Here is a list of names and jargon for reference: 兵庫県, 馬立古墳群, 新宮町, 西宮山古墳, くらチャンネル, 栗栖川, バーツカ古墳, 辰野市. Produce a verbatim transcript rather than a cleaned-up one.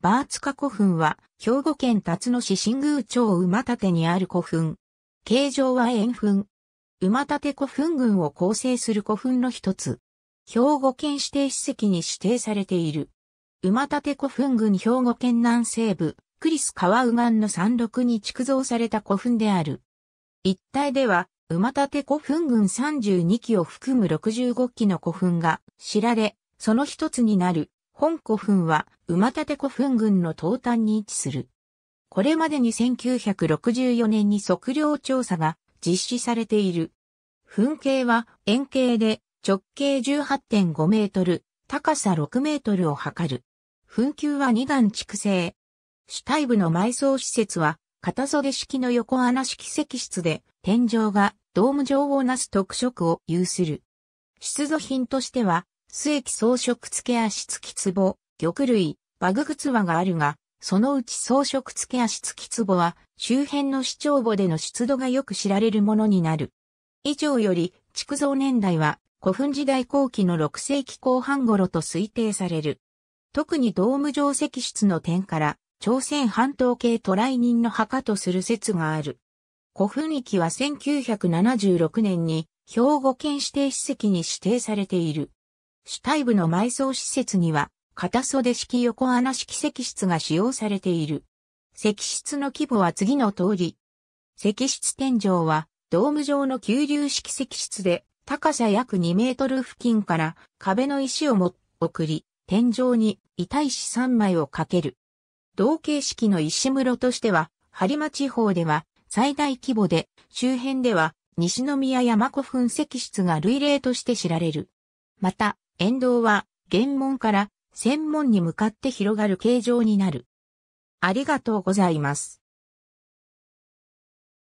バーツカ古墳は、兵庫県辰野市新宮町馬立にある古墳。形状は円墳。馬立古墳群を構成する古墳の一つ。兵庫県指定史跡に指定されている。馬立古墳群兵庫県南西部、栗栖川右岸の山麓に築造された古墳である。一帯では、馬立古墳群さんじゅうに基を含むろくじゅうご基の古墳が知られ、その一つになる。本古墳は馬立古墳群の東端に位置する。これまでにせんきゅうひゃくろくじゅうよねんに測量調査が実施されている。墳径は円形で直径 じゅうはってんご メートル、高さろくメートルを測る。墳丘はに段築成。主体部の埋葬施設は片袖式の横穴式石室で天井がドーム状をなす特色を有する。出土品としては須液装飾付足付き壺、玉類、馬具靴輪があるが、そのうち装飾付足付き壺は周辺の市町墓での出土がよく知られるものになる。以上より築造年代は古墳時代後期のろくせいきこうはん頃と推定される。特にドーム状石室の点から朝鮮半島系渡来人の墓とする説がある。古墳域はせんきゅうひゃくななじゅうろくねんに兵庫県指定史跡に指定されている。主体部の埋葬施設には、片袖式横穴式石室が使用されている。石室の規模は次の通り。石室天井は、ドーム状の急流式石室で、高さ約にメートル付近から壁の石を持って送り、天井に板石さんまいをかける。同形式の石室としては、播磨地方では最大規模で、周辺では西宮山古墳石室が類例として知られる。また、沿道は、玄門から、専門に向かって広がる形状になる。ありがとうございます。